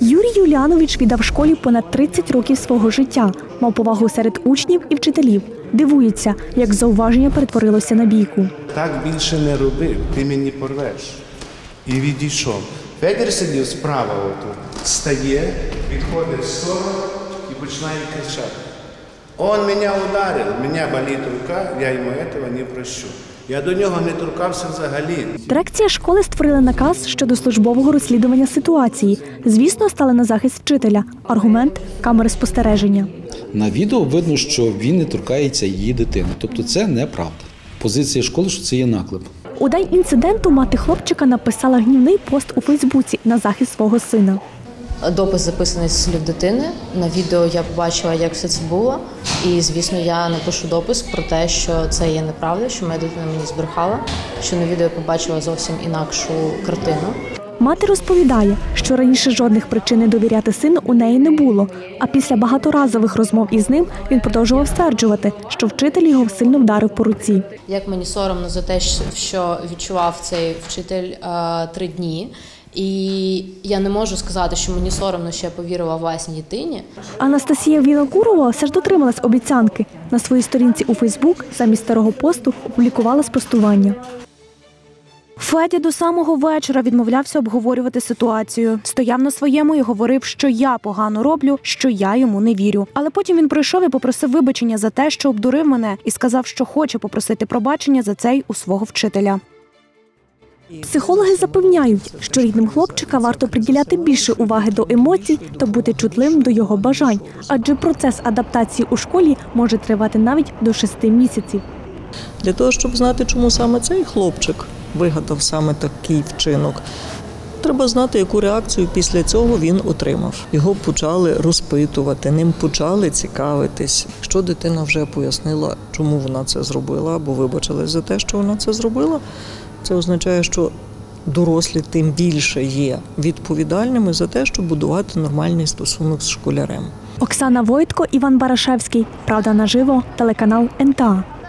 Юрій Юліанович віддав школі понад 30 років свого життя, мав повагу серед учнів і вчителів. Дивується, як зауваження перетворилося на бійку. Так більше не робив, ти мені порвеш. І відійшов. Федір сидів справа отут, стає, відходить з сторону і починає кричати. Он мене ударив, мене болить рука, я йому цього не прощу. Я до нього не торкався взагалі. Дирекція школи створила наказ щодо службового розслідування ситуації. Звісно, стали на захист вчителя. Аргумент – камери спостереження. На відео видно, що він не торкається її дитини. Тобто це неправда. Позиція школи, що це є наклеп. У день інциденту мати хлопчика написала гнівний пост у Фейсбуці на захист свого сина. Допис записаний з слів дитини. На відео я побачила, як все це було. І, звісно, я напишу допис про те, що це є неправда, що моя дитина мені збрехала, що на відео я побачила зовсім інакшу картину. Мати розповідає, що раніше жодних причин не довіряти сину у неї не було. А після багаторазових розмов із ним він продовжував стверджувати, що вчитель його сильно вдарив по руці. Як мені соромно за те, що відчував цей вчитель 3 дні. І я не можу сказати, що мені соромно, що я повірила власній дитині. Анастасія Вінокурова все ж дотрималась обіцянки. На своїй сторінці у Фейсбук замість старого посту опублікувала спростування. Федя до самого вечора відмовлявся обговорювати ситуацію. Стояв на своєму і говорив, що я погано роблю, що я йому не вірю. Але потім він прийшов і попросив вибачення за те, що обдурив мене, і сказав, що хоче попросити пробачення за це й у свого вчителя. Психологи запевняють, що рідним хлопчика варто приділяти більше уваги до емоцій та бути чутливим до його бажань, адже процес адаптації у школі може тривати навіть до 6 місяців. Для того, щоб знати, чому саме цей хлопчик вигадав саме такий вчинок, треба знати, яку реакцію після цього він отримав. Його почали розпитувати, ним почали цікавитись, що дитина вже пояснила, чому вона це зробила, або вибачилась за те, що вона це зробила. Це означає, що дорослі тим більше є відповідальними за те, щоб будувати нормальний стосунок з школярем. Оксана Войтко, Іван Барашевський. Правда наживо, телеканал НТА.